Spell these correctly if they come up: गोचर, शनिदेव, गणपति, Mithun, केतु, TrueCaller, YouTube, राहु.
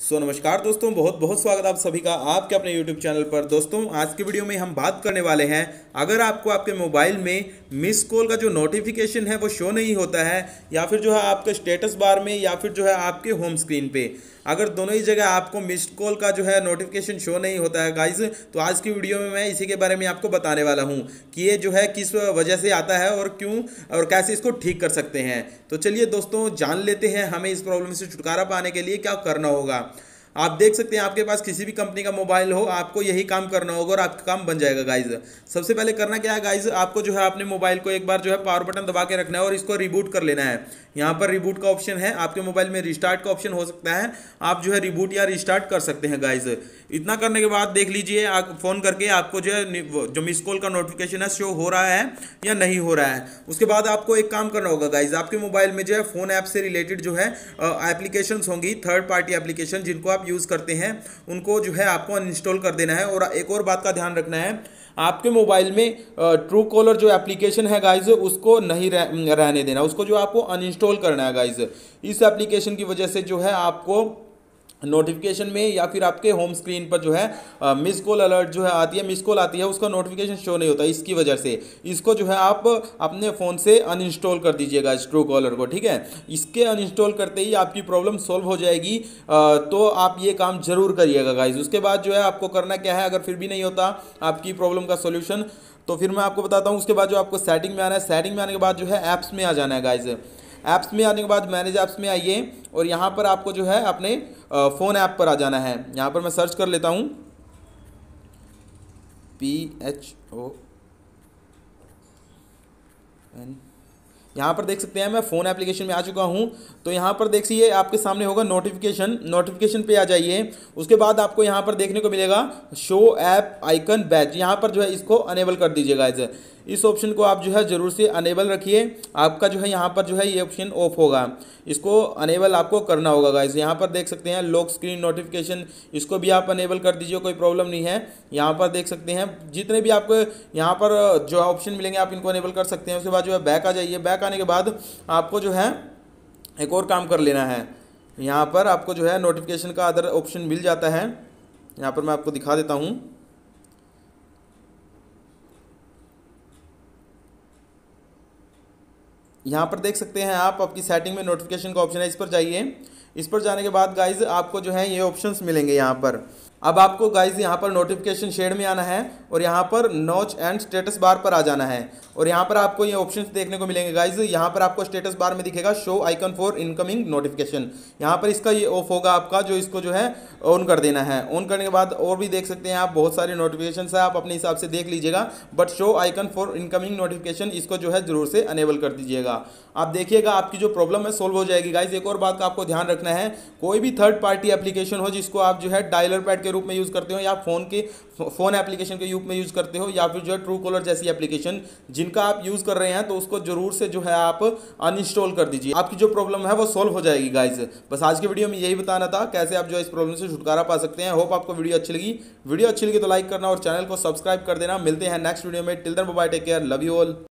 सो नमस्कार दोस्तों, बहुत बहुत स्वागत आप सभी का आपके अपने YouTube चैनल पर। दोस्तों आज की वीडियो में हम बात करने वाले हैं, अगर आपको आपके मोबाइल में मिस कॉल का जो नोटिफिकेशन है वो शो नहीं होता है या फिर जो है आपके स्टेटस बार में या फिर जो है आपके होम स्क्रीन पे अगर दोनों ही जगह आपको मिस्ड कॉल का जो है नोटिफिकेशन शो नहीं होता है गाइज, तो आज की वीडियो में मैं इसी के बारे में आपको बताने वाला हूँ कि ये जो है किस वजह से आता है और क्यों और कैसे इसको ठीक कर सकते हैं। तो चलिए दोस्तों जान लेते हैं हमें इस प्रॉब्लम से छुटकारा पाने के लिए क्या करना होगा। आप देख सकते हैं आपके पास किसी भी कंपनी का मोबाइल हो, आपको यही काम करना होगा और आपका काम बन जाएगा गाइज। सबसे पहले करना क्या है गाइज, आपको जो है अपने मोबाइल को एक बार जो है पावर बटन दबा के रखना है और इसको रिबूट कर लेना है। यहाँ पर रिबूट का ऑप्शन है, आपके मोबाइल में रिस्टार्ट का ऑप्शन हो सकता है, आप जो है रिबूट या रिस्टार्ट कर सकते हैं गाइज। इतना करने के बाद देख लीजिए आप फ़ोन करके आपको जो है जो मिस कॉल का नोटिफिकेशन है शो हो रहा है या नहीं हो रहा है। उसके बाद आपको एक काम करना होगा गाइज, आपके मोबाइल में जो है फ़ोन ऐप से रिलेटेड जो है एप्लीकेशंस होंगी, थर्ड पार्टी एप्लीकेशन जिनको आप यूज़ करते हैं, उनको जो है आपको अनइंस्टॉल कर देना है। और एक और बात का ध्यान रखना है, आपके मोबाइल में TrueCaller जो एप्लीकेशन है गाइज उसको नहीं रहने देना, उसको जो आपको अनइंस्टॉल करना है गाइज। इस एप्लीकेशन की वजह से जो है आपको नोटिफिकेशन में या फिर आपके होम स्क्रीन पर जो है मिस कॉल अलर्ट जो है आती है, मिस कॉल आती है, उसका नोटिफिकेशन शो नहीं होता। इसकी वजह से इसको जो है आप अपने फ़ोन से अनइंस्टॉल कर दीजिएगा इस TrueCaller को, ठीक है। इसके अनइंस्टॉल करते ही आपकी प्रॉब्लम सॉल्व हो जाएगी, तो आप ये काम जरूर करिएगा गाइज। उसके बाद जो है आपको करना क्या है, अगर फिर भी नहीं होता आपकी प्रॉब्लम का सोल्यूशन तो फिर मैं आपको बताता हूँ। उसके बाद जो आपको सेटिंग में आना है, सेटिंग में आने के बाद जो है ऐप्स में आ जाना है गाइज। ऐप्स में आने के बाद मैनेज ऐप्स में आइए और यहाँ पर आपको जो है अपने फ़ोन ऐप पर आ जाना है। यहाँ पर मैं सर्च कर लेता हूँ PHON। यहाँ पर देख सकते हैं मैं फ़ोन एप्लीकेशन में आ चुका हूँ। तो यहाँ पर देखिए आपके सामने होगा नोटिफिकेशन, नोटिफिकेशन पे आ जाइए। उसके बाद आपको यहाँ पर देखने को मिलेगा शो ऐप आइकन बैच, यहाँ पर जो है इसको अनेबल कर दीजिएगा। इस ऑप्शन को आप जो है ज़रूर से अनेबल रखिए, आपका जो है यहाँ पर जो है ये ऑप्शन ऑफ होगा, इसको अनेबल आपको करना होगा गाइज। यहाँ पर देख सकते हैं लॉक स्क्रीन नोटिफिकेशन, इसको भी आप अनेबल कर दीजिए, कोई प्रॉब्लम नहीं है। यहाँ पर देख सकते हैं जितने भी आपको यहाँ पर जो ऑप्शन मिलेंगे आप इनको अनेबल कर सकते हैं। उसके बाद जो है बैक आ जाइए। बैक आने के बाद आपको जो है एक और काम कर लेना है, यहाँ पर आपको जो है नोटिफिकेशन का अदर ऑप्शन मिल जाता है। यहाँ पर मैं आपको दिखा देता हूँ, यहाँ पर देख सकते हैं आप, आपकी सेटिंग में नोटिफिकेशन का ऑप्शन है, इस पर जाइए। इस पर जाने के बाद गाइज आपको जो है ये ऑप्शंस मिलेंगे यहाँ पर। अब आपको गाइज यहाँ पर नोटिफिकेशन शेड में आना है और यहाँ पर नॉच एंड स्टेटस बार पर आ जाना है और यहाँ पर आपको ये ऑप्शंस देखने को मिलेंगे गाइज। यहाँ पर आपको स्टेटस बार में दिखेगा show icon for incoming notification, यहाँ पर इसका ये ऑफ होगा आपका, जो इसको जो है ऑन कर देना है। ऑन करने के बाद और भी देख सकते हैं आप बहुत सारे नोटिफिकेशन है, आप अपने हिसाब से देख लीजिएगा, but show icon for incoming notification इसको जो है ज़रूर से अनेबल कर दीजिएगा। आप देखिएगा आपकी जो प्रॉब्लम है सॉल्व हो जाएगी गाइज। एक और बात का आपको ध्यान रखना है, कोई भी थर्ड पार्टी एप्लीकेशन हो जिसको आप जो है डायलर पैड के रूप में यूज़ करते हो या फ़ोन एप्लीकेशन के रूप में यूज़ करते हो या फिर जो है TrueCaller जैसी एप्लीकेशन जिनका आप यूज़ कर रहे हैं, तो उसको ज़रूर से जो है आप अनइंस्टॉल कर दीजिए, आपकी जो प्रॉब्लम है वो सॉल्व हो जाएगी गाइज। बस आज की वीडियो में यही बताना था कैसे आप जो है इस प्रॉब्लम से छुटकारा पा सकते हैं। होप आपको वीडियो अच्छी लगी, वीडियो अच्छी लगी तो लाइक करना और चैनल को सब्सक्राइब कर देना। मिलते हैं नेक्स्ट वीडियो में, till then bye bye, take care, love you all.